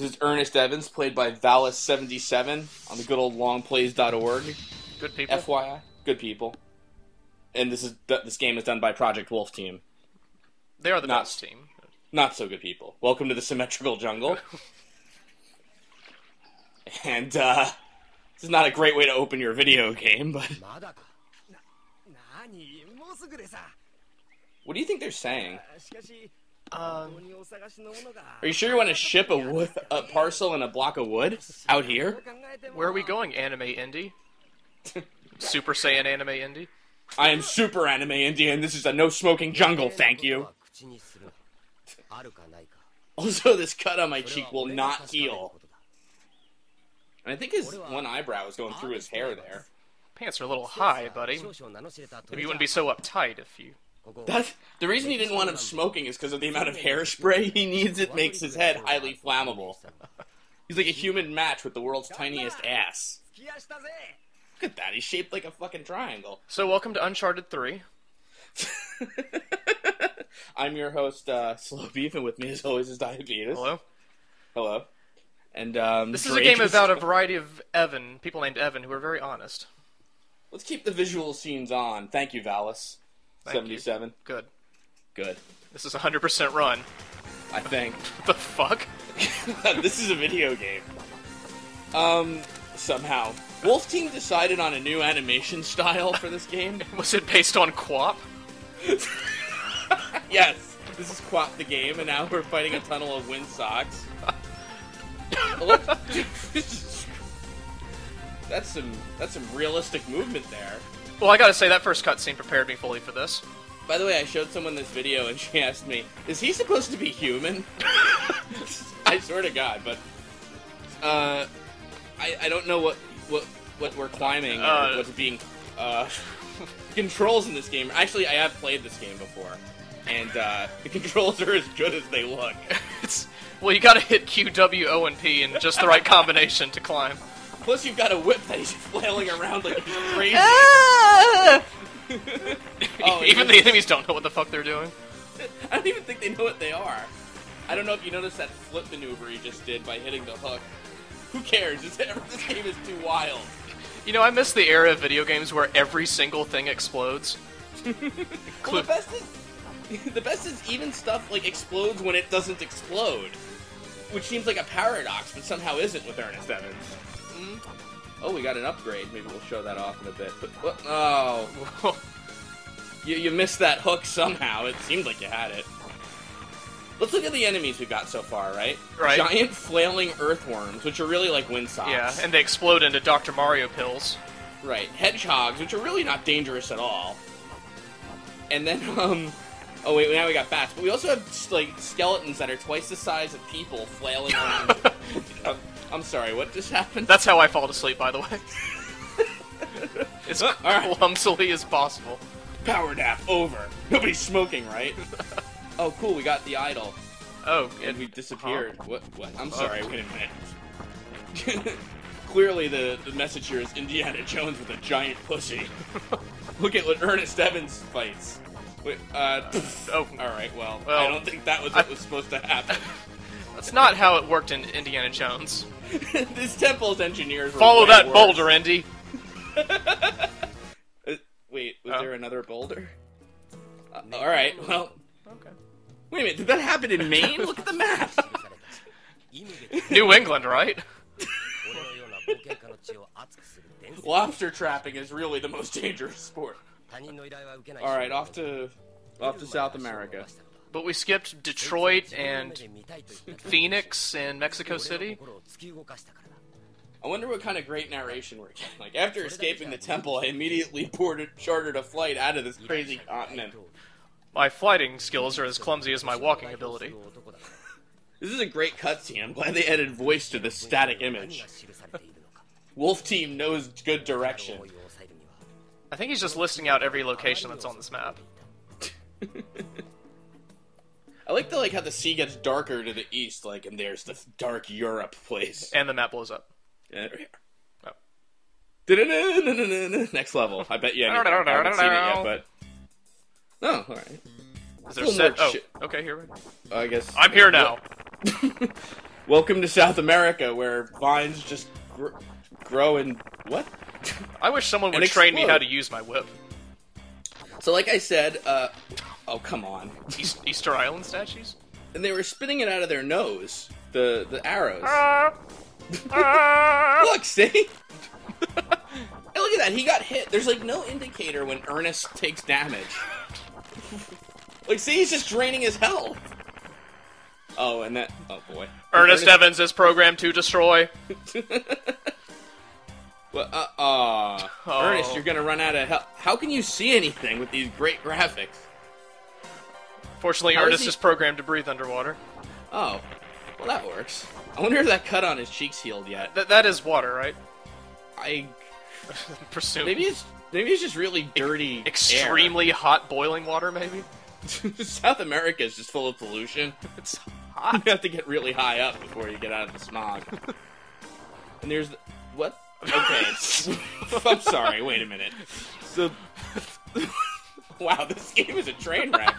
This is Ernest Evans, played by Valis77 on the good old longplays.org. Good people. FYI, good people. And this game is done by Project Wolf Team. They are the best team. Not so good people. Welcome to the Symmetrical Jungle. And this is not a great way to open your video game, but what do you think they're saying? Are you sure you want to ship a parcel and a block of wood out here? Where are we going, Anime Indie? Super Saiyan Anime Indie? I am Super Anime Indie, and this is a no-smoking jungle, thank you. Also, this cut on my cheek will not heal. And I think his one eyebrow is going through his hair there. Pants are a little high, buddy. Maybe you wouldn't be so uptight if you... The reason he didn't want him smoking is because of the amount of hairspray he needs. It makes his head highly flammable. He's like a human match with the world's tiniest ass. Look at that, he's shaped like a fucking triangle. So welcome to Uncharted 3. I'm your host, Slow Beef, and with me as always is Diabetes. Hello. Hello. And this is a game about a variety of people named Evan who are very honest. Let's keep the visual scenes on. Thank you, Valis. 77. Good. Good. This is 100% run. I think. What the fuck? This is a video game. Somehow. Wolf Team decided on a new animation style for this game. Was it based on Quop? Yes. This is Quop the game, and now we're fighting a tunnel of windsocks. That's some realistic movement there. Well, I gotta say, that first cutscene prepared me fully for this. By the way, I showed someone this video, and she asked me, is he supposed to be human? I swear to God, but... I don't know what we're climbing, or what's being... controls in this game... Actually, I have played this game before, and the controls are as good as they look. Well, you gotta hit Q, W, O, and P in just the right combination to climb. Plus, you've got a whip that he's flailing around like he's crazy. Ah! Even the enemies don't know what the fuck they're doing. I don't even think they know what they are. I don't know if you noticed that flip maneuver he just did by hitting the hook. Who cares? This game is too wild. You know, I miss the era of video games where every single thing explodes. Well, the best is even stuff like explodes when it doesn't explode. Which seems like a paradox, but somehow isn't with Ernest Evans. Oh, we got an upgrade. Maybe we'll show that off in a bit. But, oh, you missed that hook somehow. It seemed like you had it. Let's look at the enemies we've got so far, right? Right. Giant flailing earthworms, which are really like windsocks. Yeah, and they explode into Dr. Mario pills. Right. Hedgehogs, which are really not dangerous at all. And then, oh wait, now we got bats. But we also have like skeletons that are twice the size of people flailing around. I'm sorry, what just happened? That's how I fall asleep, by the way. As clumsily as possible. Power nap over. Nobody's smoking, right? Oh, cool, we got the idol. Oh, and we disappeared. What? I'm sorry, wait a minute. Clearly the message here is Indiana Jones with a giant pussy. Look at what Ernest Evans fights. Wait, alright, well, I don't think that was what was supposed to happen. That's not how it worked in Indiana Jones. This temple's engineers were Follow that worse. Boulder, Indy! Wait, was there another boulder? Alright, well... Okay. Wait a minute, did that happen in Maine? Look at the map! New England, right? Lobster trapping is really the most dangerous sport. Alright, off to South America. But we skipped Detroit and Phoenix and Mexico City. I wonder what kind of great narration we're getting. Like, after escaping the temple, I immediately chartered a flight out of this crazy continent. My flighting skills are as clumsy as my walking ability. This is a great cutscene. I'm glad they added voice to this static image. Wolf Team knows good direction. I think he's just listing out every location that's on this map. I like how the sea gets darker to the east, like, and there's the dark Europe place. And the map blows up. Yeah, there we are. Oh. Next level. I bet you I haven't seen it yet, but... Oh, alright. Is there set? Oh, okay, here we go. I guess... I'm here now. Welcome to South America, where vines just grow and... What? I wish someone would train me how to use my whip. So like I said, oh, come on. Easter Island statues? And they were spitting it out of their nose, the arrows. Look, see? Hey, look at that, he got hit. There's like no indicator when Ernest takes damage. Like, see, he's just draining his health. Oh, and that... Oh, boy. Ernest Evans is programmed to destroy. Well, oh. Ernest, you're gonna run out of health. How can you see anything with these great graphics? Fortunately, Ernest is programmed to breathe underwater. Oh. Well, that works. I wonder if that cut on his cheek's healed yet. That is water, right? I... presume. Maybe it's just really dirty extremely hot boiling water, maybe? South America is just full of pollution. It's hot. You have to get really high up before you get out of the smog. And there's the... What? Okay. I'm sorry, wait a minute. So... Wow, this game is a train wreck.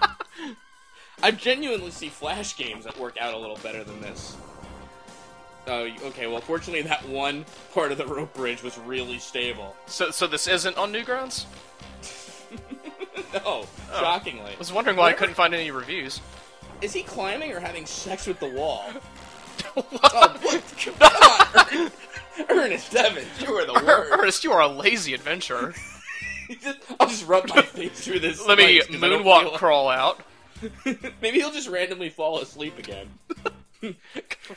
I genuinely see Flash games that work out a little better than this. Oh, okay, well, fortunately that one part of the rope bridge was really stable. So this isn't on Newgrounds? No, shockingly. I was wondering why I couldn't find any reviews. Is he climbing or having sex with the wall? What? Oh, what? Come on, Ernest Evans, you are the worst. Ernest, you are a lazy adventurer. I'll just rub my face through this. Let me moonwalk crawl out. Maybe he'll just randomly fall asleep again. The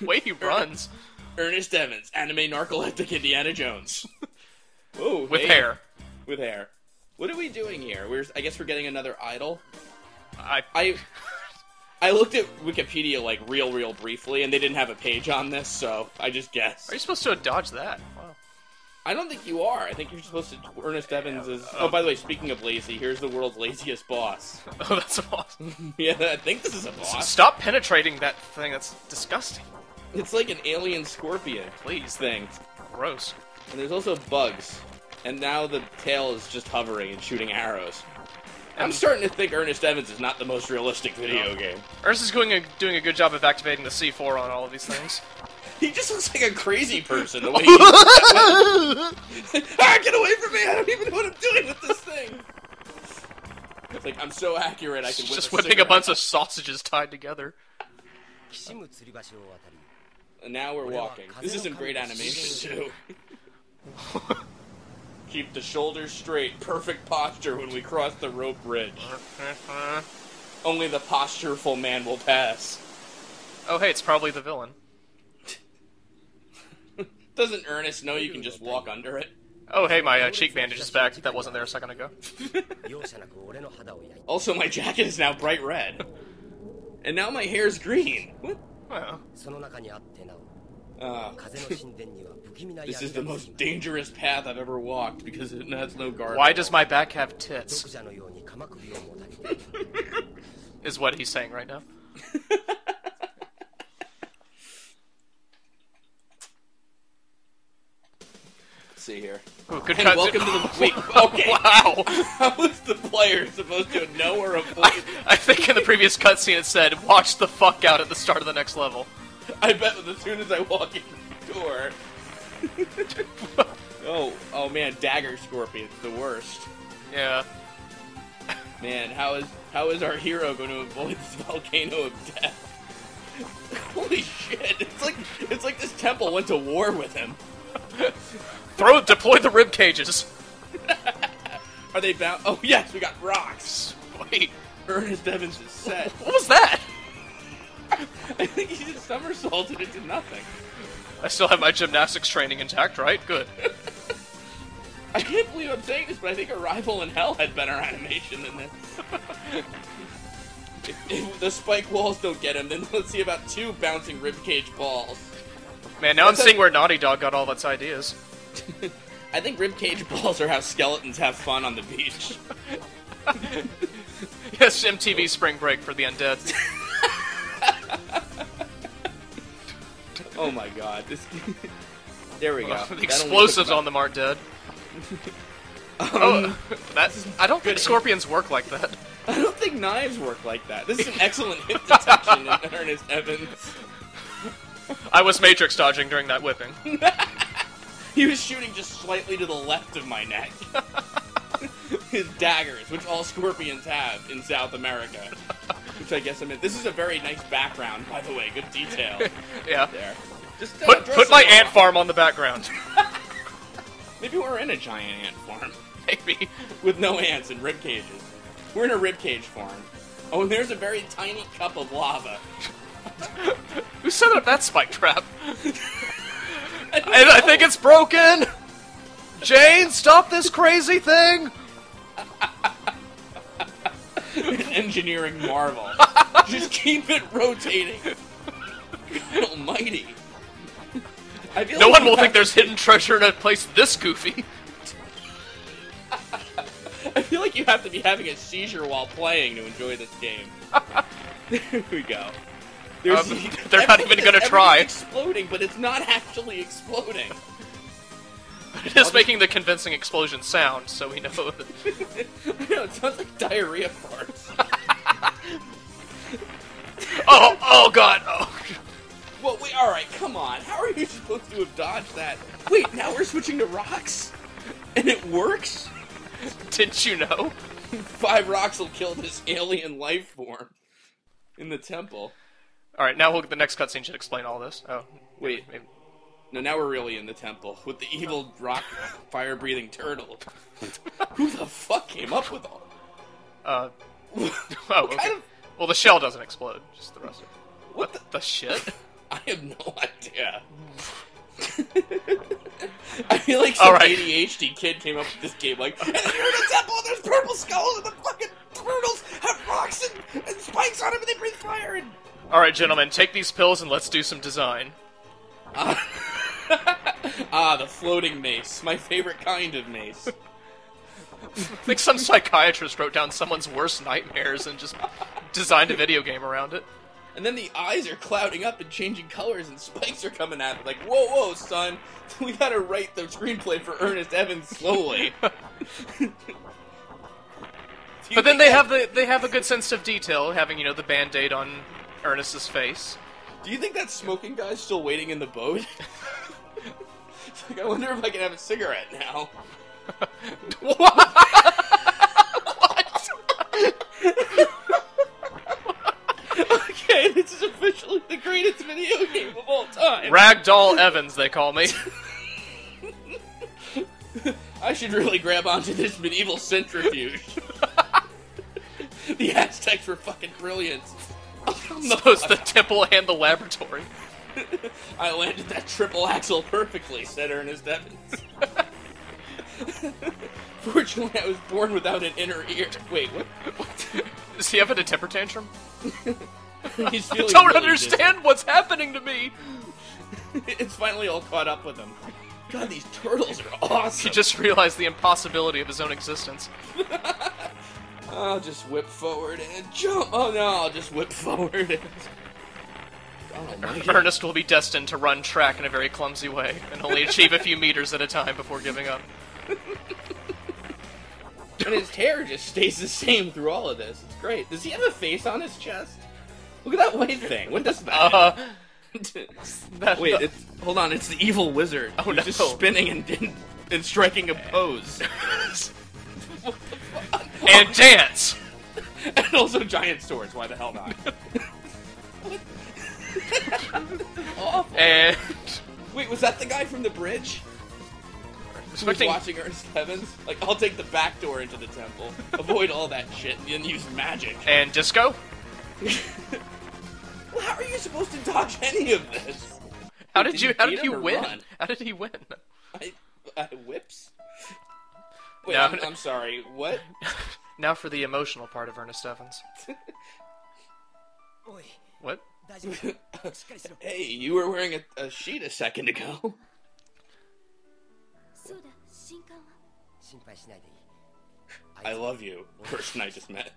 way he runs. Ernest Evans, anime narcoleptic Indiana Jones. Oh, with hair. With hair. What are we doing here? I guess we're getting another idol. I looked at Wikipedia like real briefly, and they didn't have a page on this, so I just guessed. Are you supposed to dodge that? Wow. I don't think you are. I think you're supposed to... Ernest Evans is... Oh, by the way, speaking of lazy, here's the world's laziest boss. Oh, that's a boss. Yeah, I think this is a boss. Stop penetrating that thing. That's disgusting. It's like an alien scorpion. Please. Thing. Gross. And there's also bugs. And now the tail is just hovering and shooting arrows. I'm starting to think Ernest Evans is not the most realistic video game. Ernest is doing a good job of activating the C4 on all of these things. He just looks like a crazy person, the way he... Ah, get away from me! I don't even know what I'm doing with this thing! It's like, I'm so accurate, I can whip a cigarette. Just whipping a bunch of sausages tied together. And now we're walking. This isn't great animation, too. Keep the shoulders straight. Perfect posture when we cross the rope bridge. Only the postureful man will pass. Oh, hey, it's probably the villain. Doesn't Ernest know you can just walk under it? Oh, hey, my cheek bandage is back. That wasn't there a second ago. Also, my jacket is now bright red. And now my hair's green. What? Oh. This is the most dangerous path I've ever walked, because it has no guard. Why does my back have tits? Is what he's saying right now. See here. Ooh, good and welcome to the... Wait, okay. Wow. How was the player supposed to know or avoid that? I think in the previous cutscene it said, watch the fuck out at the start of the next level. I bet as soon as I walk in the door... oh man, Dagger Scorpion, the worst. Yeah. Man, how is our hero going to avoid this volcano of death? Holy shit, it's like this temple went to war with him. Deploy the rib cages. Are they bound? Oh yes, we got rocks. Wait, Ernest Evans is set. What was that? I think he just somersaulted into nothing. I still have my gymnastics training intact, right? Good. I can't believe I'm saying this, but I think Arrival in Hell had better animation than this. If the spike walls don't get him, then let's see about two bouncing ribcage balls. Man, now I'm seeing where Naughty Dog got all its ideas. I think ribcage balls are how skeletons have fun on the beach. Yes, MTV spring break for the undead. Oh my god. This... There we go. The explosives on them aren't dead. I don't think scorpions work like that. I don't think knives work like that. This is an excellent hit detection in Ernest Evans. I was Matrix dodging during that whipping. He was shooting just slightly to the left of my neck. His daggers, which all scorpions have in South America. Which I guess I'm in. This is a very nice background, by the way. Good detail. Yeah. There. Just, put my ant farm on the background. Maybe we're in a giant ant farm. Maybe. With no ants and rib cages. We're in a rib cage farm. Oh, and there's a very tiny cup of lava. Who set up that spike trap? I think it's broken! Jane, stop this crazy thing! An engineering marvel. Just keep it rotating. God almighty. No one will think there's hidden treasure in a place this goofy. I feel like you have to be having a seizure while playing to enjoy this game. There we go. They're not even going to try. Exploding, but it's not actually exploding. It is making the convincing explosion sound, so we know that... I know, it sounds like diarrhea farts. Oh god, oh. Well, wait, alright, come on. How are you supposed to have dodged that? Wait, now we're switching to rocks? And it works? Didn't you know? 5 rocks will kill this alien life form in the temple. Alright, now the next cutscene should explain all this. Oh, wait. Maybe. No, now we're really in the temple with the evil rock fire-breathing turtle. Who the fuck came up with all of it? Oh, okay. Well, the shell doesn't explode, just the rest of it. What the shit? I have no idea. I feel like some ADHD kid came up with this game like, and then you're in a temple and there's purple skulls and the fucking turtles have rocks and spikes on them and they breathe fire and... Alright, gentlemen, take these pills and let's do some design. The floating mace. My favorite kind of mace. I think some psychiatrist wrote down someone's worst nightmares and just designed a video game around it. And then the eyes are clouding up and changing colors and spikes are coming at it. Like, whoa, whoa, son. We gotta write the screenplay for Ernest Evans slowly. But then they have a good sense of detail, having, you know, the Band-Aid on Ernest's face. Do you think that smoking guy's still waiting in the boat? It's like, I wonder if I can have a cigarette now. What? What? Okay, this is officially the greatest video game of all time. Ragdoll Evans, they call me. I should really grab onto this medieval centrifuge. The Aztecs were fucking brilliant. Both the temple and the laboratory. I landed that triple axel perfectly, said Ernest Evans. Fortunately, I was born without an inner ear. Wait, what? Is he having a temper tantrum? He's I don't really understand what's happening to me! It's finally all caught up with him. God, these turtles are awesome! He just realized the impossibility of his own existence. I'll just whip forward and jump. Oh no, I'll just whip forward and... Oh, my God. Ernest will be destined to run track in a very clumsy way, and only achieve a few meters at a time before giving up. And his hair just stays the same through all of this. It's great. Does he have a face on his chest? Look at that white thing. What does that? Wait, hold on, it's the evil wizard. Oh, no. Just spinning and striking a pose. What the fuck? And dance! And also giant swords, why the hell not? Awful. And... Wait, was that the guy from the bridge? Who was watching Ernest Evans? Like, I'll take the back door into the temple, avoid all that shit, and then use magic. And disco? Well, how are you supposed to dodge any of this? How did you win? Run? How did he win? Whips? Wait, now, I'm sorry, what? Now for the emotional part of Ernest Evans. What? Hey, you were wearing a sheet a second ago. I love you, person I just met.